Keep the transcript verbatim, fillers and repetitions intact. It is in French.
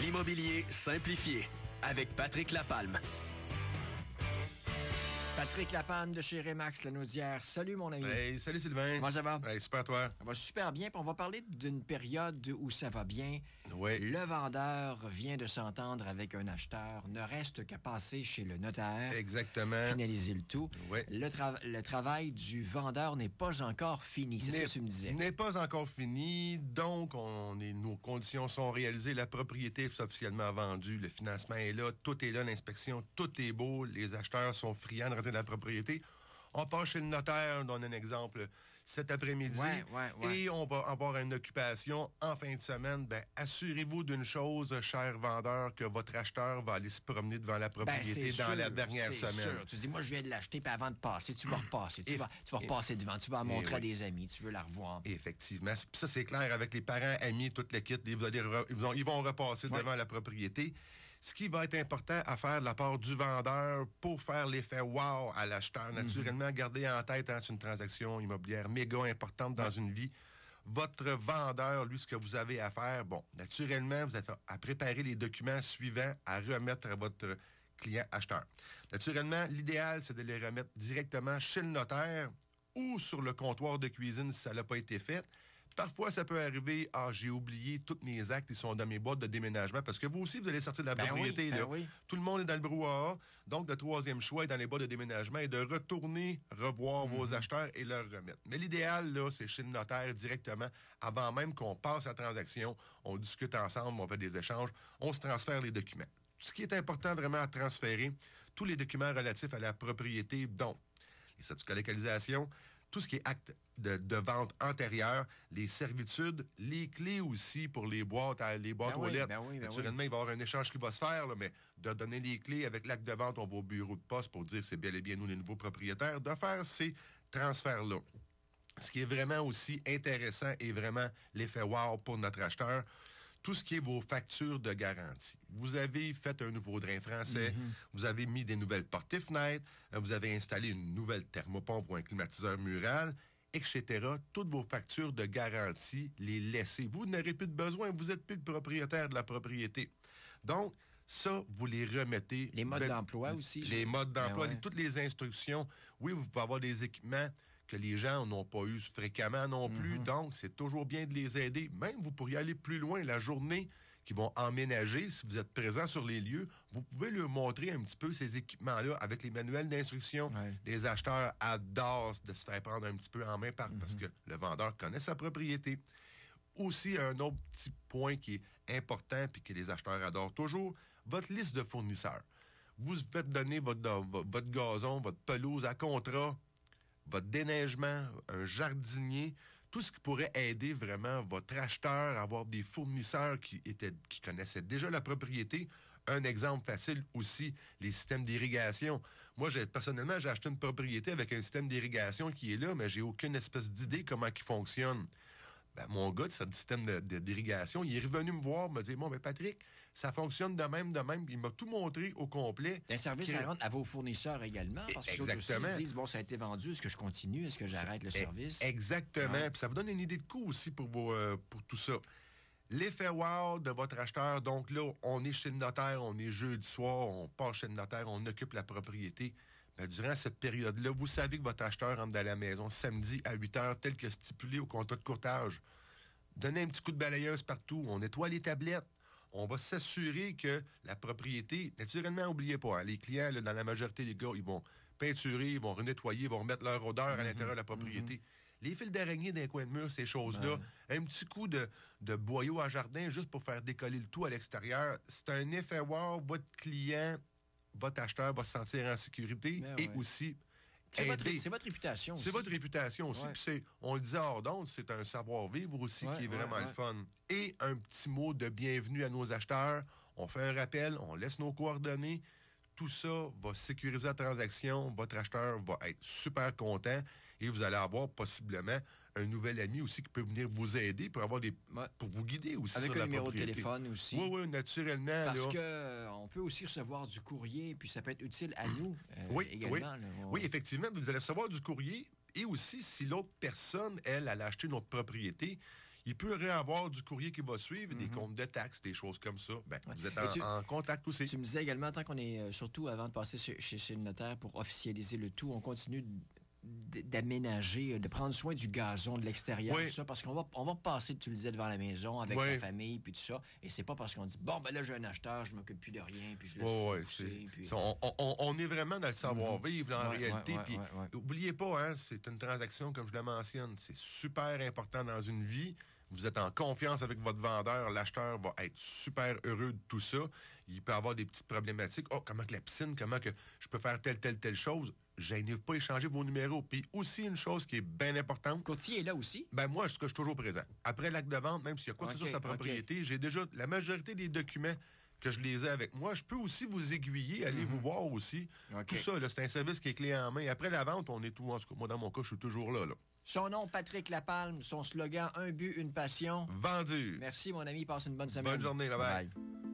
L'immobilier simplifié avec Patrick Lapalme. Patrick Lapalme de chez Remax Lanaudière. Salut, mon ami. Hey, salut, Sylvain. Comment ça va? Hey, super, toi. Ça va super bien. Puis on va parler d'une période où ça va bien. Oui. Le vendeur vient de s'entendre avec un acheteur. Ne reste qu'à passer chez le notaire. Exactement. Finaliser le tout. Oui. Le, tra- le travail du vendeur n'est pas encore fini. C'est n'est, ce que tu me disais. N'est pas encore fini. Donc, on est, nos conditions sont réalisées. La propriété est officiellement vendue. Le financement est là. Tout est là. L'inspection, tout est beau. Les acheteurs sont friands de de la propriété. On part chez le notaire, on donne un exemple cet après-midi, ouais, ouais, ouais. et on va avoir une occupation en fin de semaine. Ben, assurez-vous d'une chose, cher vendeur, que votre acheteur va aller se promener devant la propriété ben, dans sûr, la dernière c'est semaine. Sûr. Tu dis, moi, je viens de l'acheter, puis avant de passer, tu vas repasser, tu, et, vas, tu vas repasser et, devant, tu vas la montrer oui. à des amis, tu veux la revoir. Effectivement. Ça, c'est clair, avec les parents, amis, toute la kit, ils, ils vont repasser ouais. devant la propriété. Ce qui va être important à faire de la part du vendeur pour faire l'effet « wow » à l'acheteur, naturellement, mm-hmm. garder en tête, hein, c'est une transaction immobilière méga importante dans ouais. une vie. Votre vendeur, lui, ce que vous avez à faire, bon, naturellement, vous avez à préparer les documents suivants à remettre à votre client acheteur. Naturellement, l'idéal, c'est de les remettre directement chez le notaire ou sur le comptoir de cuisine si ça n'a pas été fait. Parfois, ça peut arriver, ah, j'ai oublié tous mes actes, ils sont dans mes boîtes de déménagement, parce que vous aussi, vous allez sortir de la ben propriété. Oui, ben là. Oui. Tout le monde est dans le brouhaha, donc le troisième choix est dans les boîtes de déménagement et de retourner revoir mm-hmm. vos acheteurs et leur remettre. Mais l'idéal, là, c'est chez le notaire directement, avant même qu'on passe la transaction, on discute ensemble, on fait des échanges, on se transfère les documents. Ce qui est important vraiment à transférer, tous les documents relatifs à la propriété, dont les certificats de localisation, tout ce qui est acte de, de vente antérieure, les servitudes, les clés aussi pour les boîtes, les boîtes ben aux oui, lettres. Ben oui, ben Naturellement, oui. il va y avoir un échange qui va se faire, là, mais de donner les clés avec l'acte de vente, on va au bureau de poste pour dire c'est bel et bien nous les nouveaux propriétaires, de faire ces transferts-là. Ce qui est vraiment aussi intéressant et vraiment l'effet wow pour notre acheteur, tout ce qui est vos factures de garantie. Vous avez fait un nouveau drain français, mm-hmm. vous avez mis des nouvelles portes et fenêtres, vous avez installé une nouvelle thermopompe ou un climatiseur mural, et cetera. Toutes vos factures de garantie, les laissez. Vous n'aurez plus de besoin, vous n'êtes plus le propriétaire de la propriété. Donc, ça, vous les remettez. Les modes ben, d'emploi aussi. Les je... modes d'emploi, ben ouais. les, toutes les instructions. Oui, vous pouvez avoir des équipements que les gens n'ont pas eu fréquemment non plus. Mm-hmm. Donc, c'est toujours bien de les aider. Même, vous pourriez aller plus loin la journée qu'ils vont emménager. Si vous êtes présent sur les lieux, vous pouvez leur montrer un petit peu ces équipements-là avec les manuels d'instruction. Ouais. Les acheteurs adorent de se faire prendre un petit peu en main par, mm-hmm. parce que le vendeur connaît sa propriété. Aussi, un autre petit point qui est important et que les acheteurs adorent toujours, votre liste de fournisseurs. Vous faites donner votre, votre gazon, votre pelouse à contrat, votre déneigement, un jardinier, tout ce qui pourrait aider vraiment votre acheteur à avoir des fournisseurs qui étaient, qui connaissaient déjà la propriété. Un exemple facile aussi, les systèmes d'irrigation. Moi, j'ai, personnellement, j'ai acheté une propriété avec un système d'irrigation qui est là, mais j'ai aucune espèce d'idée comment il fonctionne. Ben, mon gars de ce système de, de, d'irrigation, il est revenu me voir, me dire, bon, ben Patrick, ça fonctionne de même, de même. Il m'a tout montré au complet. Un service à rendre à vos fournisseurs également, parce que exactement. Ils se disent, bon, ça a été vendu, est-ce que je continue, est-ce que j'arrête le service? Exactement, ouais. Puis ça vous donne une idée de coût aussi pour, vos, euh, pour tout ça. L'effet wow de votre acheteur, donc là, on est chez le notaire, on est jeudi soir, on part chez le notaire, on occupe la propriété. Ben, durant cette période-là, vous savez que votre acheteur rentre dans la maison samedi à huit heures, tel que stipulé au contrat de courtage. Donnez un petit coup de balayeuse partout. On nettoie les tablettes. On va s'assurer que la propriété... Naturellement, n'oubliez pas, hein, les clients, là, dans la majorité des gars, ils vont peinturer, ils vont renettoyer, ils vont remettre leur odeur mm-hmm, à l'intérieur de la propriété. Mm-hmm. Les fils d'araignée d'un coin de mur, ces choses-là, ben... un petit coup de, de boyau à jardin juste pour faire décoller le tout à l'extérieur, c'est un effet wow. Votre client... votre acheteur va se sentir en sécurité ben et ouais. aussi c'est aider. Votre, c'est votre réputation aussi. C'est votre réputation aussi. Ouais. Puis c'est, on le dit hors d'onde, c'est un savoir-vivre aussi ouais, qui est ouais, vraiment ouais. le fun. Et un petit mot de bienvenue à nos acheteurs. On fait un rappel, on laisse nos coordonnées. Tout ça va sécuriser la transaction. Votre acheteur va être super content et vous allez avoir possiblement un nouvel ami aussi qui peut venir vous aider pour avoir des ouais. pour vous guider aussi avec sur le numéro de téléphone aussi. Oui, oui, naturellement. Parce là. que euh, on peut aussi recevoir du courrier puis ça peut être utile à nous euh, oui, également. Oui. Là, on... oui, effectivement, vous allez recevoir du courrier et aussi si l'autre personne, elle, a acheté notre propriété, il peut y avoir du courrier qui va suivre, mm-hmm. des comptes de taxes, des choses comme ça. Ben, ouais. Vous êtes en, tu, en contact aussi. Tu me disais également, tant qu'on est, euh, surtout avant de passer chez, chez, chez le notaire pour officialiser le tout, on continue d'aménager, de prendre soin du gazon de l'extérieur, oui. tout ça, parce qu'on va, on va passer, tu le disais, devant la maison avec oui. la famille, puis tout ça, et c'est pas parce qu'on dit, bon, ben là, j'ai un acheteur, je m'occupe plus de rien, puis je laisse oui, pousser, puis... On, on, on est vraiment dans le savoir-vivre, mm-hmm. en oui, réalité, oui, oui, puis oui, oui. oubliez pas, hein, c'est une transaction, comme je la mentionne, c'est super important dans une vie. Vous êtes en confiance avec votre vendeur, l'acheteur va être super heureux de tout ça. Il peut avoir des petites problématiques. Oh, comment que la piscine, comment que je peux faire telle, telle, telle chose. Gênez-vous pas, échanger vos numéros. Puis aussi, une chose qui est bien importante. Courtier est là aussi? Ben moi, ce que je suis toujours présent. Après l'acte de vente, même s'il y a quoi que ce soit sur sa propriété, okay. j'ai déjà la majorité des documents que je les ai avec moi. Je peux aussi vous aiguiller, aller mm-hmm. vous voir aussi. Okay. Tout ça, là, c'est un service qui est clé en main. Après la vente, on est tout, en tout cas, moi, dans mon cas, je suis toujours là, là. Son nom, Patrick Lapalme. Son slogan, un but, une passion. Vendu. Merci, mon ami. Passe une bonne semaine. Bonne journée. Bye-bye. Bye.